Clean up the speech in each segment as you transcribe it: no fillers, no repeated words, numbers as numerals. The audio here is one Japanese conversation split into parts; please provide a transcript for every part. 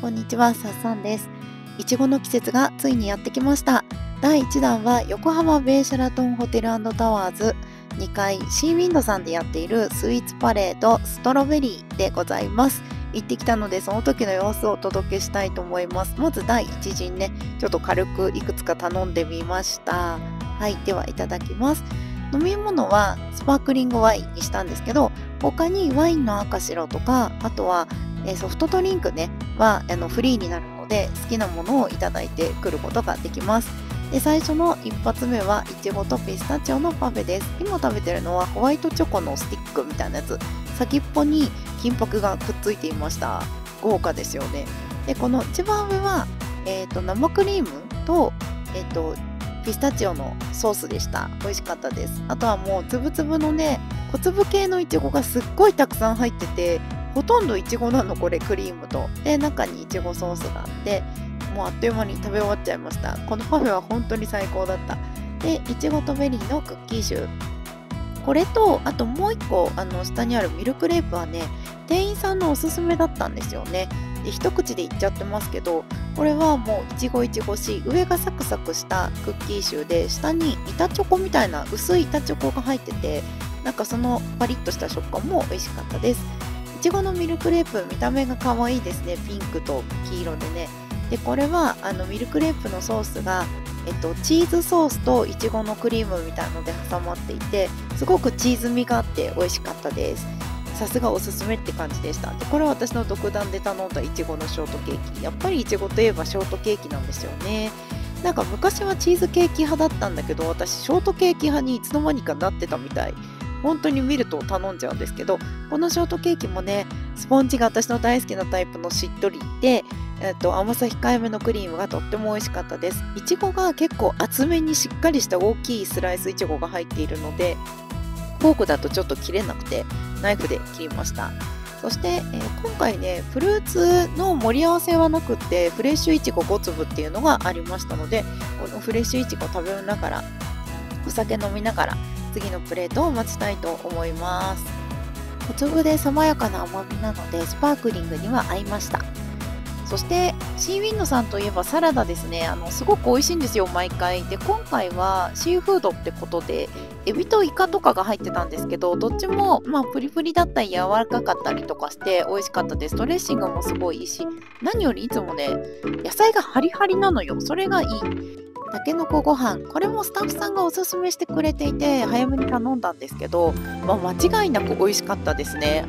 こんにちは、さっさんです。いちごの季節がついにやってきました。第1弾は横浜ベイシェラトンホテル&タワーズ2階シーウィンドさんでやっているスイーツパレードストロベリーでございます。行ってきたので、その時の様子をお届けしたいと思います。まず第1陣ね、ちょっと軽くいくつか頼んでみました。はい、ではいただきます。飲み物はスパークリングワインにしたんですけど、他にワインの赤白とか、あとはソフトドリンクねはフリーになるので、好きなものをいただいてくることができます。で、最初の一発目はイチゴとピスタチオのパフェです。今食べてるのはホワイトチョコのスティックみたいなやつ、先っぽに金箔がくっついていました。豪華ですよね。で、この一番上は、生クリームと、ピスタチオのソースでした。美味しかったです。あとはもうつぶつぶのね、小粒系のいちごがすっごいたくさん入ってて、ほとんどいちごなの、これクリームと。で、中にいちごソースがあって、もうあっという間に食べ終わっちゃいました。このパフェは本当に最高だった。で、いちごとベリーのクッキーシュー、これと、あともう一個下にあるミルクレープはね、店員さんのおすすめだったんですよね。で、一口でいっちゃってますけど、これはもういちごいちごし、上がサクサクしたクッキーシューで、下に板チョコみたいな薄い板チョコが入ってて、なんかそのパリッとした食感も美味しかったです。いちごのミルクレープ、見た目が可愛いですね。ピンクと黄色でね。で、これはミルクレープのソースが、チーズソースといちごのクリームみたいので挟まっていて、すごくチーズ味があって美味しかったです。さすがおすすめって感じでした。で、これは私の独断で頼んだいちごのショートケーキ。やっぱりいちごといえばショートケーキなんですよね。なんか昔はチーズケーキ派だったんだけど、私ショートケーキ派にいつの間にかなってたみたい。本当に見ると頼んじゃうんですけど、このショートケーキもね、スポンジが私の大好きなタイプのしっとりで、甘さ控えめのクリームがとっても美味しかったです。いちごが結構厚めにしっかりした大きいスライスいちごが入っているので、フォークだとちょっと切れなくてナイフで切りました。そして、今回ね、フルーツの盛り合わせはなくって、フレッシュいちご5粒っていうのがありましたので、このフレッシュいちご食べながら、お酒飲みながら次のプレートを待ちたいと思います。小粒で爽やかな甘みなので、スパークリングには合いました。そしてシーウィンドさんといえばサラダですね。すごく美味しいんですよ、毎回。で、今回はシーフードってことで、エビとイカとかが入ってたんですけど、どっちもまあプリプリだったり柔らかかったりとかして美味しかったです。ドレッシングもすごいいいし、何よりいつもね、野菜がハリハリなのよ。それがいい。たけのこご飯、これもスタッフさんがおすすめしてくれていて、早めに頼んだんですけど、間違いなく美味しかったですね。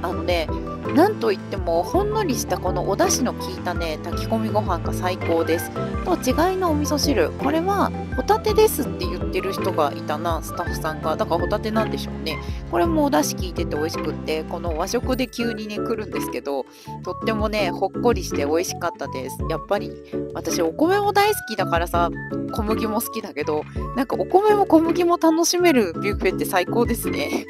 なんといってもほんのりしたこのお出汁の効いたね、炊き込みご飯が最高です。と違いのお味噌汁、これはホタテですって言ってる人がいたな、スタッフさんが。だからホタテなんでしょうね。これもお出汁効いてて美味しくって、この和食で急にね来るんですけど、とってもねほっこりして美味しかったです。やっぱり私お米も大好きだからさ、小麦も好きだけど、なんかお米も小麦も楽しめるビュッフェって最高ですね。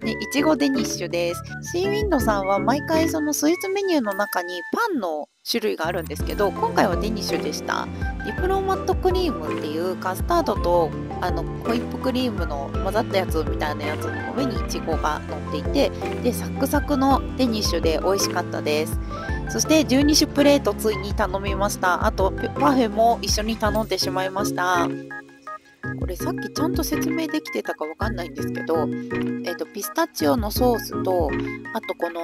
で、いちごデニッシュです。シーウィンドさんは毎回そのスイーツメニューの中にパンの種類があるんですけど、今回はデニッシュでした。ディプロマットクリームっていうカスタードとホイップクリームの混ざったやつみたいなやつの上にいちごが乗っていて、でサクサクのデニッシュで美味しかったです。そして12種プレートついに頼みました。あとパフェも一緒に頼んでしまいました。これさっきちゃんと説明できてたかわかんないんですけど、ピスタチオのソースと、あとこの、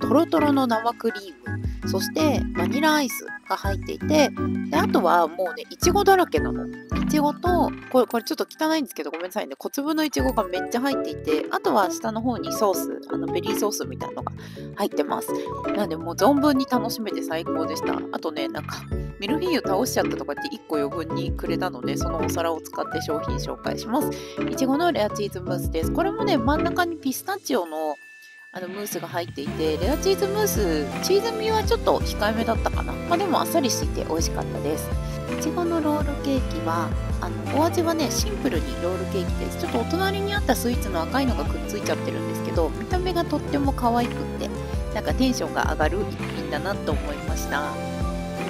トロトロの生クリーム、そしてバニラアイスが入っていて、であとはもうね、いちごだらけなの。いちごとこれちょっと汚いんですけどごめんなさいね、小粒のいちごがめっちゃ入っていて、あとは下の方にソース、ベリーソースみたいなのが入ってます。なんでもう存分に楽しめて最高でした。あとね、なんかミルフィーユ倒しちゃったとかって1個余分にくれたので、そのお皿を使って商品紹介します。いちごのレアチーズムースです。これもね、真ん中にピスタチオのムースが入っていて、レアチーズムース、チーズ味はちょっと控えめだったかな。でもあっさりしていて美味しかったです。いちごのロールケーキはお味はね、シンプルにロールケーキです。ちょっとお隣にあったスイーツの赤いのがくっついちゃってるんですけど、見た目がとっても可愛くって、なんかテンションが上がる一品だなと思いました。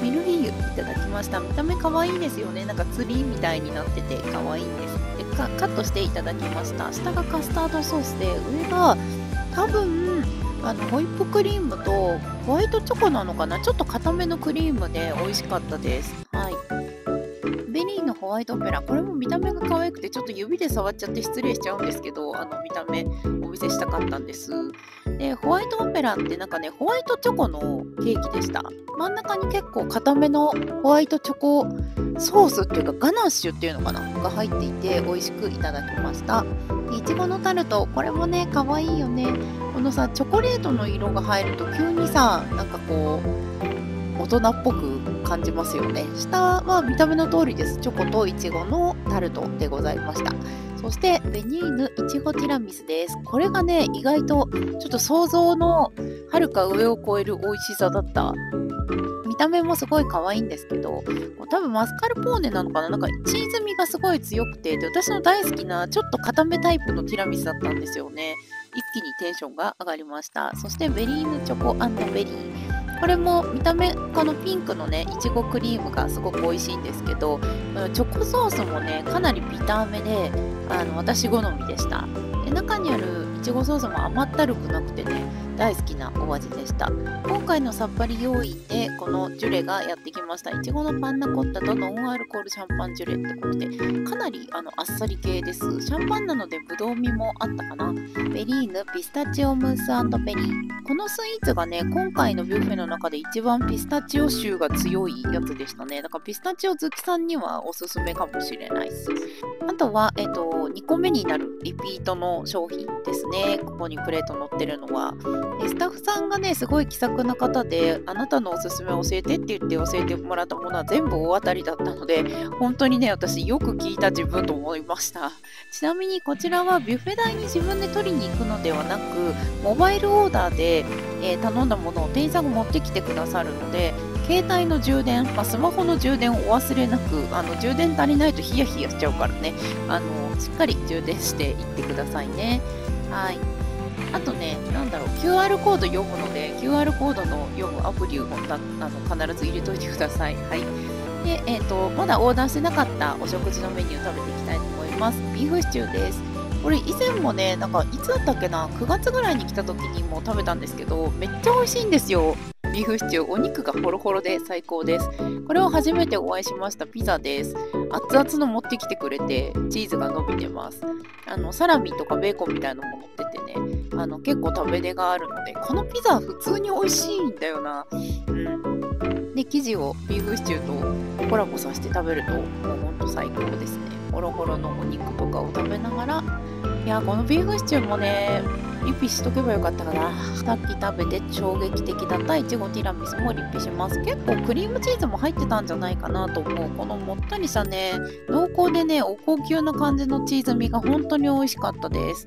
ミルフィーユいただきました。見た目可愛いですよね。なんかツリーみたいになってて可愛いんです。でカットしていただきました。下がカスタードソースで、上が多分ホイップクリームとホワイトチョコなのかな、ちょっと固めのクリームで美味しかったです。はい。ベリーのホワイトオペラ、これも見た目が可愛くてちょっと指で触っちゃって失礼しちゃうんですけど、見た目お見せしたかったんです。で、ホワイトオペラってなんかね、ホワイトチョコのケーキでした。真ん中に結構固めのホワイトチョコソースっていうかガナッシュっていうのかなが入っていて美味しくいただきました。で、いちごのタルト、これもね可愛いよね。このさ、チョコレートの色が入ると急にさ、なんかこう大人っぽく感じますよね。下は見た目の通りです。チョコとイチゴのタルトでございました。そしてベニーヌいちごティラミスです。これがね意外とちょっと想像のはるか上を超える美味しさだった。見た目もすごい可愛いんですけど、多分マスカルポーネなのかな、なんかチーズ味がすごい強くて、で私の大好きなちょっと固めタイプのティラミスだったんですよね。一気にテンションが上がりました。そしてベリーヌチョコ&ベリー、これも見た目このピンクのねいちごクリームがすごく美味しいんですけど、チョコソースもねかなりビターめで私好みでした。で、中にあるいちごソースも甘ったるくなくてね大好きなお味でした。今回のさっぱり要因でこのジュレがやってきました。いちごのパンナコッタとノンアルコールシャンパンジュレってことで、かなりあっさり系です。シャンパンなのでぶどう味もあったかな。ベリーヌピスタチオムース&ベリー、このスイーツがね今回のビュッフェの中で一番ピスタチオ臭が強いやつでしたね。だからピスタチオ好きさんにはおすすめかもしれないです。あとは、2個目になるリピートの商品ですね。ここにプレート乗ってるのはスタッフさんがねすごい気さくな方で、あなたのおすすめ教えてって言って教えてもらったものは全部大当たりだったので、本当にね私よく聞いた自分と思いました。ちなみにこちらはビュッフェ台に自分で取りに行くのではなく、モバイルオーダーで、頼んだものを店員さんが持ってきてくださるので、携帯の充電、スマホの充電をお忘れなく、充電足りないとヒヤヒヤしちゃうからね、しっかり充電していってくださいね。はい。あとね、なんだろう、QR コード読むので、QR コードの読むアプリを必ず入れといてください。はい。で、まだオーダーしてなかったお食事のメニュー食べていきたいと思います。ビーフシチューです。これ以前もね、なんかいつだったっけな、9月ぐらいに来た時にも食べたんですけど、めっちゃ美味しいんですよ。ビーフシチュー、お肉がホロホロで最高です。これを初めてお会いしましたピザです。熱々の持ってきてくれて、チーズが伸びてます。サラミとかベーコンみたいなのも乗っててね、結構食べ出があるので、このピザ普通に美味しいんだよな。うん。で、生地をビーフシチューとコラボさせて食べると、もうほんと最高ですね。ホロホロのお肉とかを食べながら、いやこのビーフシチューもねリピしとけばよかったかな。さっき食べて衝撃的だったいちごティラミスもリピします。結構クリームチーズも入ってたんじゃないかなと思う。このもったりしたね濃厚でねお高級な感じのチーズ味が本当に美味しかったです。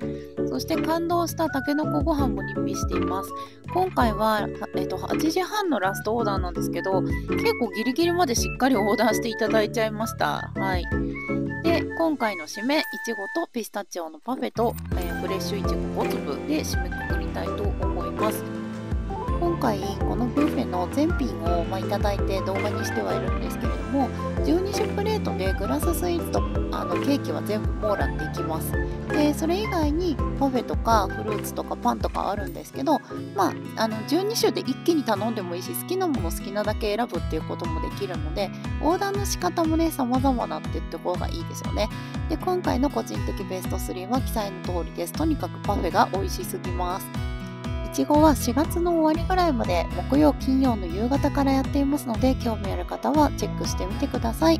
そして感動したたけのこご飯もリピしています。今回は、8時半のラストオーダーなんですけど、結構ギリギリまでしっかりオーダーしていただいちゃいました。はい。で、今回の締め、いちごとピスタチオのパフェと、フレッシュいちご5粒で締めくくりたいと思います。今回、このビュッフェの全品を、いただいて動画にしてはいるんですけれども、12種プレートでグラススイーツとケーキは全部もらっていきます。で、それ以外にパフェとかフルーツとかパンとかあるんですけど、12種で一気に頼んでもいいし、好きなもの好きなだけ選ぶっていうこともできるので、オーダーの仕方もね様々なってところがいいですよね。で、今回の個人的ベスト3は記載の通りです。とにかくパフェが美味しすぎます。いちごは4月の終わりぐらいまで木曜金曜の夕方からやっていますので、興味ある方はチェックしてみてください。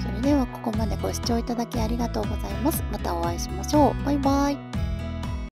それではここまでご視聴いただきありがとうございます。またお会いしましょう。バイバイ。